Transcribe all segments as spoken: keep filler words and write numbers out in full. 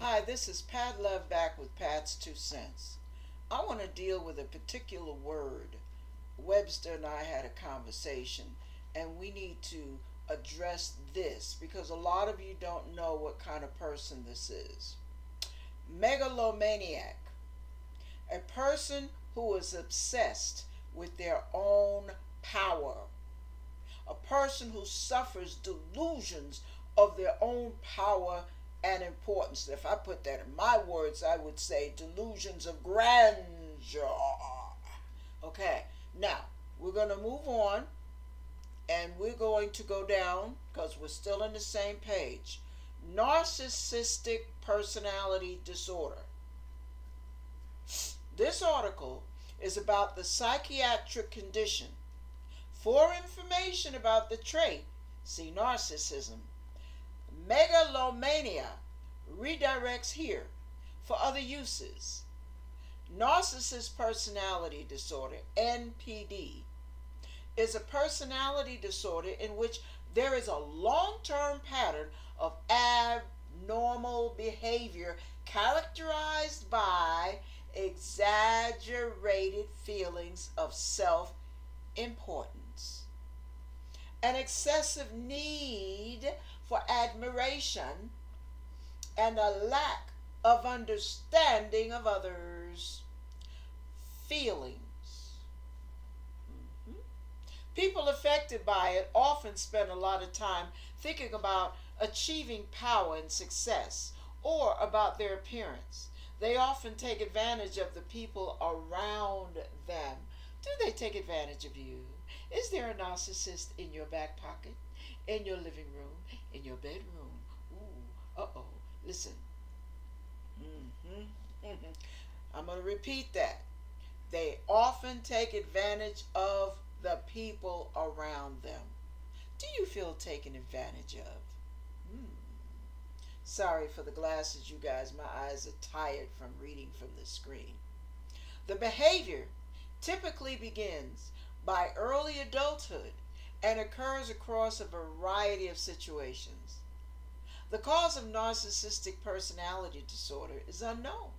Hi, this is Pat Love back with Pat's Two Cents. I want to deal with a particular word. Webster and I had a conversation, and we need to address this because a lot of you don't know what kind of person this is. Megalomaniac, a person who is obsessed with their own power, a person who suffers delusions of their own power and importance. If I put that in my words, I would say delusions of grandeur. Okay, now we're going to move on, and we're going to go down because we're still on the same page. Narcissistic personality disorder. This article is about the psychiatric condition. For information about the trait, see narcissism. Megalomania redirects here for other uses. Narcissist personality disorder, N P D, is a personality disorder in which there is a long-term pattern of abnormal behavior characterized by exaggerated feelings of self-importance, an excessive need for admiration, and a lack of understanding of others' feelings. Mm-hmm. People affected by it often spend a lot of time thinking about achieving power and success or about their appearance. They often take advantage of the people around them. Do they take advantage of you? Is there a narcissist in your back pocket, in your living room, in your bedroom? Ooh, uh-oh, listen. Mm-hmm, mm-hmm. I'm going to repeat that. They often take advantage of the people around them. Do you feel taken advantage of? Mm. Sorry for the glasses, you guys. My eyes are tired from reading from the screen. The behavior typically begins by early adulthood and occurs across a variety of situations. The cause of narcissistic personality disorder is unknown.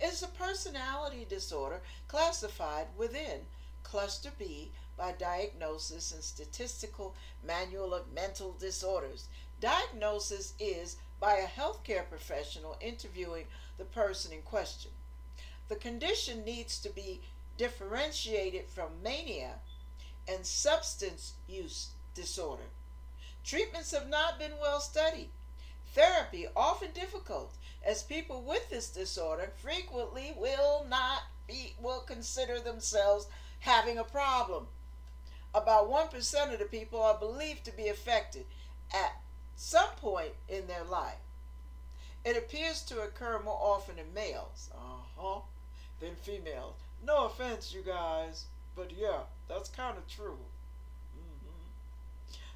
It is a personality disorder classified within Cluster B by Diagnosis and Statistical Manual of Mental Disorders. Diagnosis is by a healthcare professional interviewing the person in question. The condition needs to be differentiated from mania and substance use disorder. Treatments have not been well studied. Therapy often difficult, as people with this disorder frequently will not be, will consider themselves having a problem. About one percent of the people are believed to be affected at some point in their life. It appears to occur more often in males uh-huh, than females. No offense, you guys, but yeah, that's kind of true. Mm-hmm.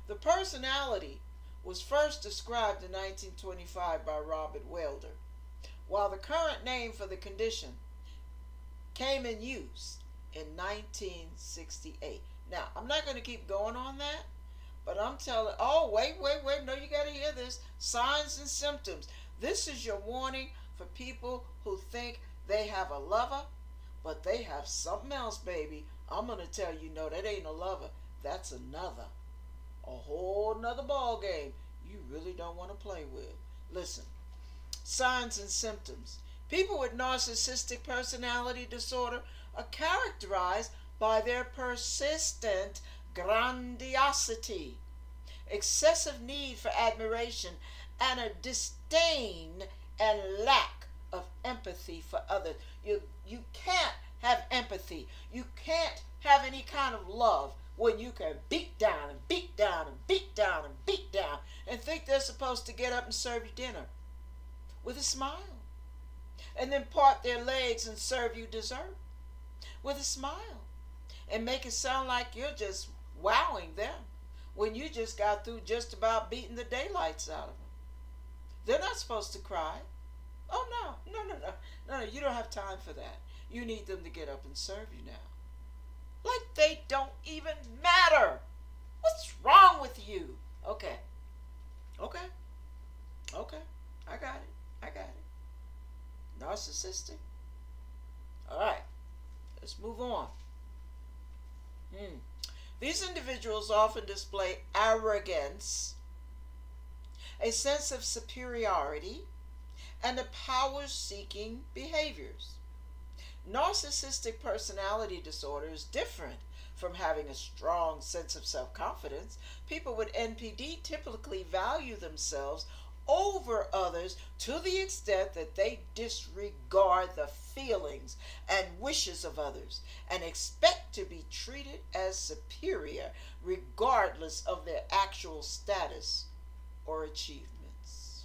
The personality was first described in nineteen twenty-five by Robert Welder, while the current name for the condition came in use in nineteen sixty-eight. Now, I'm not going to keep going on that, but I'm telling, oh, wait, wait, wait, no, you got to hear this. Signs and symptoms. This is your warning for people who think they have a lover, but they have something else, baby. I'm going to tell you, no, that ain't a lover. That's another. A whole nother ball game you really don't want to play with. Listen, signs and symptoms. People with narcissistic personality disorder are characterized by their persistent grandiosity, excessive need for admiration, and a disdain and lack of empathy for others. You, you can't have empathy. You can't have any kind of love when you can beat down and beat down and beat down and beat down and think they're supposed to get up and serve you dinner with a smile, and then part their legs and serve you dessert with a smile and make it sound like you're just wowing them when you just got through just about beating the daylights out of them. They're not supposed to cry. Oh, no, no, no, no, no, no, you don't have time for that. You need them to get up and serve you now. Like they don't even matter. What's wrong with you? Okay. Okay. Okay. I got it. I got it. narcissistic? Alright, let's move on. Hmm. These individuals often display arrogance, a sense of superiority, and the power-seeking behaviors. Narcissistic personality disorder is different from having a strong sense of self-confidence. People with N P D typically value themselves over others to the extent that they disregard the feelings and wishes of others and expect to be treated as superior regardless of their actual status or achievements.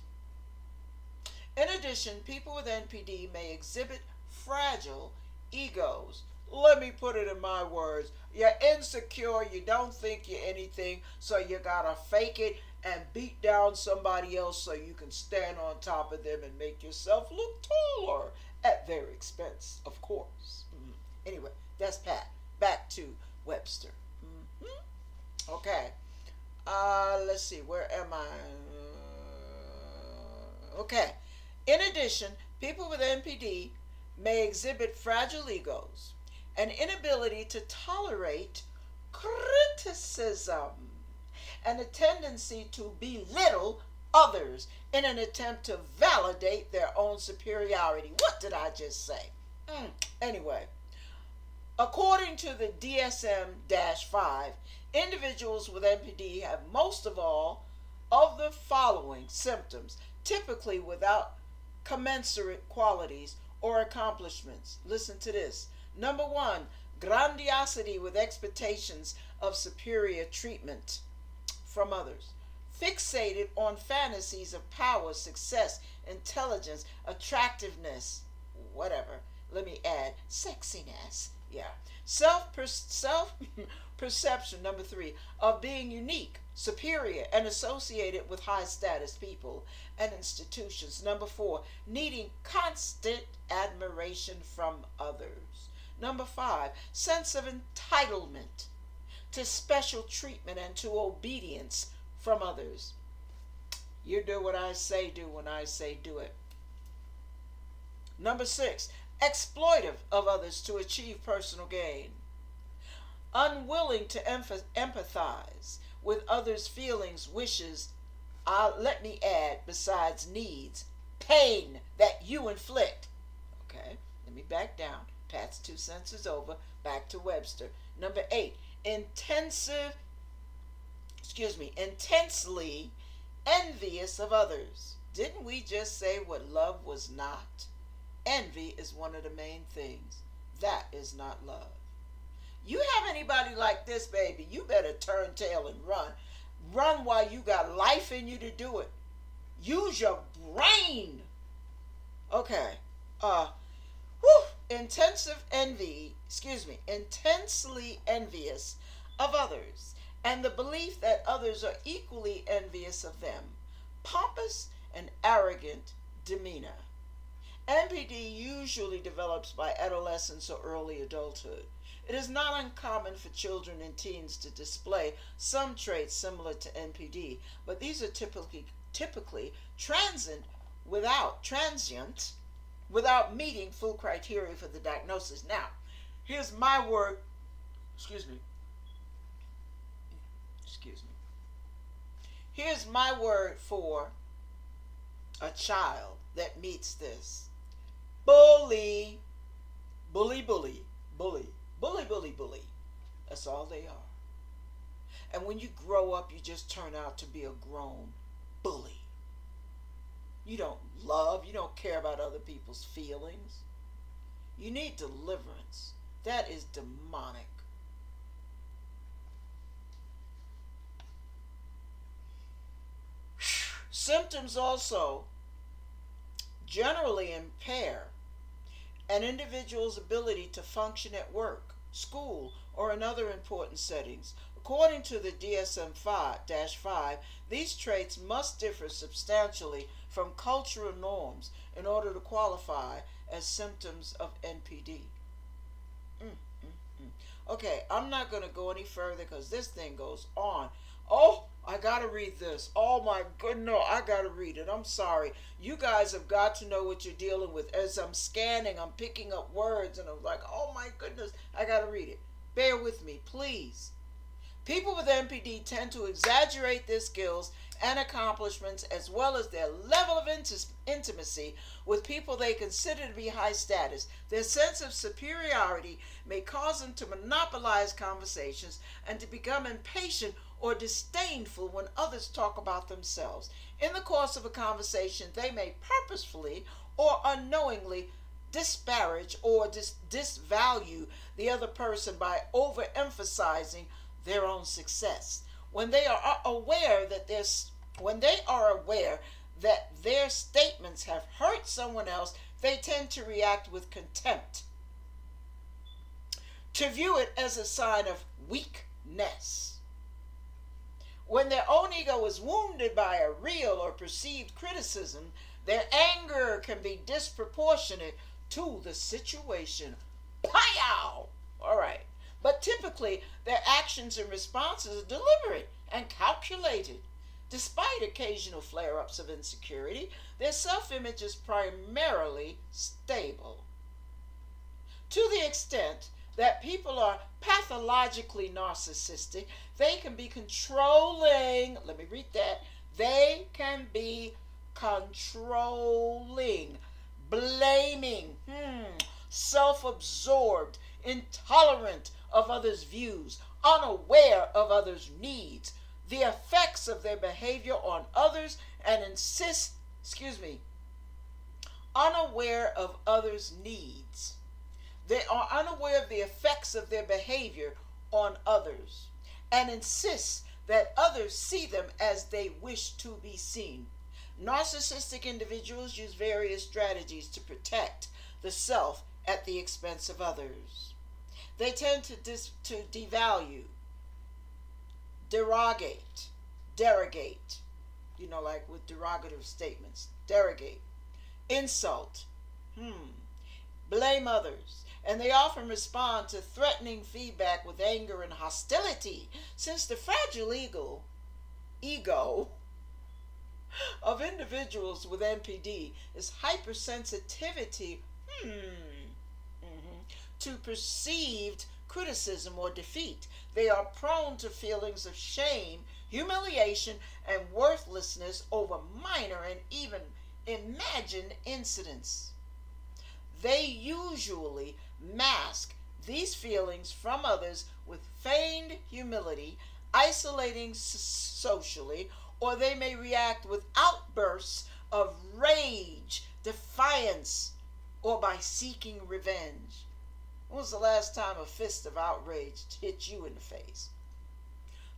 In addition, people with N P D may exhibit fragile egos. Let me put it in my words. You're insecure, you don't think you're anything, so you gotta fake it and beat down somebody else so you can stand on top of them and make yourself look taller at their expense, of course. Mm-hmm. Anyway, that's Pat. Back to Webster. Mm-hmm. Okay. Uh, let's see. Where am I? Uh, okay. In addition, people with N P D may exhibit fragile egos, an inability to tolerate criticism, and a tendency to belittle others in an attempt to validate their own superiority. What did I just say? Mm. Anyway, according to the D S M five, individuals with N P D have most of all of the following symptoms, typically without commensurate qualities or accomplishments. Listen to this. Number one, grandiosity with expectations of superior treatment from others, fixated on fantasies of power, success, intelligence, attractiveness, whatever. Let me add sexiness. Yeah. Self per self perception, number three, of being unique, superior, and associated with high status people and institutions. Number four, needing constant admiration from others. Number five, sense of entitlement to special treatment and to obedience from others. You do what I say do when I say do it. Number six, exploitive of others to achieve personal gain. Unwilling to empathize with others' feelings, wishes, uh, let me add, besides needs, pain that you inflict. Okay, let me back down. Pat's two cents is over. Back to Webster. Number eight, intensive, excuse me, intensely envious of others. Didn't we just say what love was not? Envy is one of the main things. That is not love. You have anybody like this, baby, you better turn tail and run. Run while you got life in you to do it. Use your brain. Okay. Uh, whew. Intensive envy, excuse me, intensely envious of others, and the belief that others are equally envious of them. Pompous and arrogant demeanor. N P D usually develops by adolescence or early adulthood. It is not uncommon for children and teens to display some traits similar to N P D, but these are typically typically transient without transient without meeting full criteria for the diagnosis. Now, here's my word. Excuse me. Excuse me. Here's my word for a child that meets this. Bully. Bully, bully, bully. Bully, bully, bully. That's all they are. And when you grow up, you just turn out to be a grown bully. You don't love, you don't care about other people's feelings. You need deliverance. That is demonic. Symptoms also generally impair an individual's ability to function at work, school, or in other important settings. According to the D S M five, these traits must differ substantially from cultural norms in order to qualify as symptoms of N P D. Mm, mm, mm. Okay, I'm not going to go any further because this thing goes on. Oh, I gotta read this. Oh my goodness, I gotta read it. I'm sorry. You guys have got to know what you're dealing with. As I'm scanning, I'm picking up words and I'm like, oh my goodness, I gotta read it. Bear with me, please. People with N P D tend to exaggerate their skills and accomplishments as well as their level of int- intimacy with people they consider to be high status. Their sense of superiority may cause them to monopolize conversations and to become impatient or disdainful when others talk about themselves. In the course of a conversation, they may purposefully or unknowingly disparage or dis- disvalue the other person by overemphasizing their own success. When they are aware that their when they are aware that their statements have hurt someone else, they tend to react with contempt, to view it as a sign of weakness. When their own ego is wounded by a real or perceived criticism, their anger can be disproportionate to the situation. Pow! All right. But typically, their actions and responses are deliberate and calculated. Despite occasional flare-ups of insecurity, their self-image is primarily stable. To the extent that people are pathologically narcissistic, they can be controlling. Let me read that. They can be controlling, blaming, hmm, self-absorbed, intolerant of others' views, unaware of others' needs, the effects of their behavior on others, and insist, excuse me, unaware of others' needs. They are unaware of the effects of their behavior on others and insist that others see them as they wish to be seen. Narcissistic individuals use various strategies to protect the self at the expense of others. They tend to dis to devalue, derogate, derogate, you know, like with derogative statements, derogate, insult, hmm, blame others, and they often respond to threatening feedback with anger and hostility, since the fragile ego, ego of individuals with N P D is hypersensitivity, hmm, to perceived criticism or defeat. They are prone to feelings of shame, humiliation, and worthlessness over minor and even imagined incidents. They usually mask these feelings from others with feigned humility, isolating socially, or they may react with outbursts of rage, defiance, or by seeking revenge. When was the last time a fist of outrage hit you in the face?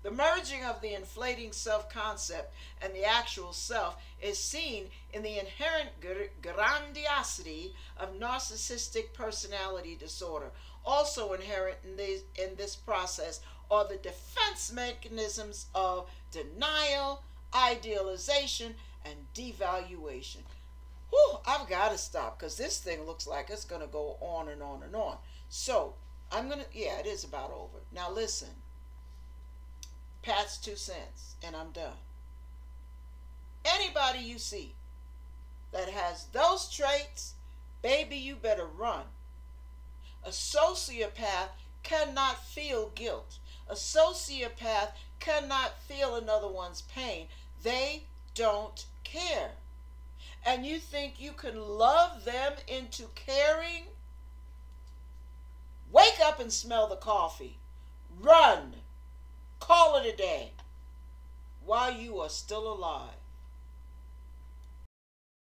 The merging of the inflating self-concept and the actual self is seen in the inherent grandiosity of narcissistic personality disorder. Also inherent in, these, in this process are the defense mechanisms of denial, idealization, and devaluation. Whew, I've got to stop because this thing looks like it's going to go on and on and on. So, I'm going to, yeah, it is about over. Now, listen. Pat's two cents, and I'm done. Anybody you see that has those traits, baby, you better run. A sociopath cannot feel guilt. A sociopath cannot feel another one's pain. They don't care. And you think you can love them into caring? Wake up and smell the coffee. Run. Call it a day while you are still alive.